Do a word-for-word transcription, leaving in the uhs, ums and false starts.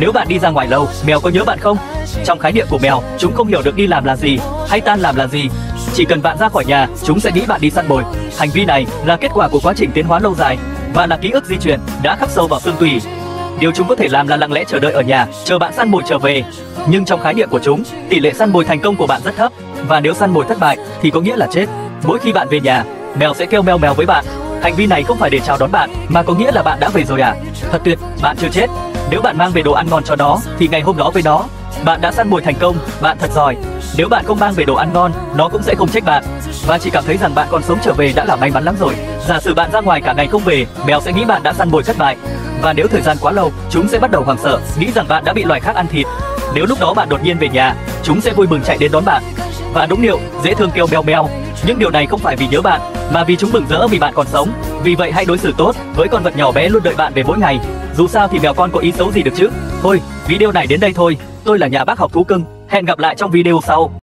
Nếu bạn đi ra ngoài lâu, mèo có nhớ bạn không? Trong khái niệm của mèo, chúng không hiểu được đi làm là gì, hay tan làm là gì. Chỉ cần bạn ra khỏi nhà, chúng sẽ nghĩ bạn đi săn mồi. Hành vi này là kết quả của quá trình tiến hóa lâu dài và là ký ức di truyền đã khắc sâu vào xương tủy. Điều chúng có thể làm là lặng lẽ chờ đợi ở nhà, chờ bạn săn mồi trở về. Nhưng trong khái niệm của chúng, tỷ lệ săn mồi thành công của bạn rất thấp, và nếu săn mồi thất bại thì có nghĩa là chết. Mỗi khi bạn về nhà, mèo sẽ kêu meo meo với bạn. Hành vi này không phải để chào đón bạn, mà có nghĩa là bạn đã về rồi à? Thật tuyệt, bạn chưa chết. Nếu bạn mang về đồ ăn ngon cho nó, thì ngày hôm đó với nó, bạn đã săn mồi thành công, bạn thật giỏi. Nếu bạn không mang về đồ ăn ngon, nó cũng sẽ không trách bạn, và chỉ cảm thấy rằng bạn còn sống trở về đã là may mắn lắm rồi. Giả sử bạn ra ngoài cả ngày không về, mèo sẽ nghĩ bạn đã săn mồi thất bại. Và nếu thời gian quá lâu, chúng sẽ bắt đầu hoảng sợ, nghĩ rằng bạn đã bị loài khác ăn thịt. Nếu lúc đó bạn đột nhiên về nhà, chúng sẽ vui mừng chạy đến đón bạn. Và đúng điệu, dễ thương kêu meo meo. Nhưng điều này không phải vì nhớ bạn, mà vì chúng mừng rỡ vì bạn còn sống. Vì vậy hãy đối xử tốt với con vật nhỏ bé luôn đợi bạn về mỗi ngày. Dù sao thì mèo con có ý xấu gì được chứ. Thôi, video này đến đây thôi. Tôi là nhà bác học thú cưng. Hẹn gặp lại trong video sau.